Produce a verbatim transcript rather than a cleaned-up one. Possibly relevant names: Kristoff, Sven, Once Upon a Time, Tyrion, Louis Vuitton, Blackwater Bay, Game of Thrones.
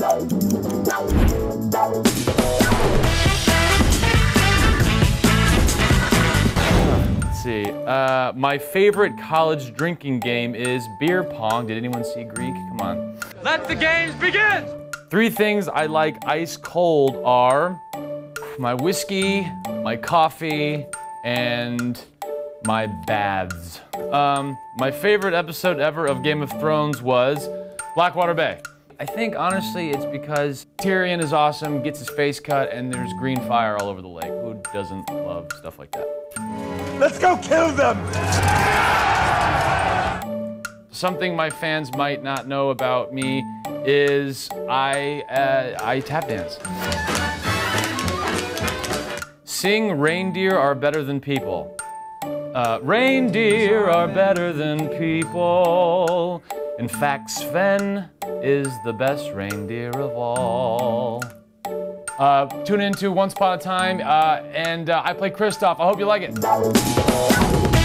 Let's see. Uh, my favorite college drinking game is beer pong. Did anyone see Greek? Come on. Let the games begin! Three things I like ice cold are my whiskey, my coffee, and my baths. Um, my favorite episode ever of Game of Thrones was Blackwater Bay. I think, honestly, it's because Tyrion is awesome, gets his face cut, and there's green fire all over the lake. Who doesn't love stuff like that? Let's go kill them! Something my fans might not know about me is I, uh, I tap dance. Sing Reindeer Are Better Than People. Uh, reindeer are better than people. In fact, Sven is the best reindeer of all. Uh, tune into Once Upon a Time, uh, and uh, I play Kristoff. I hope you like it.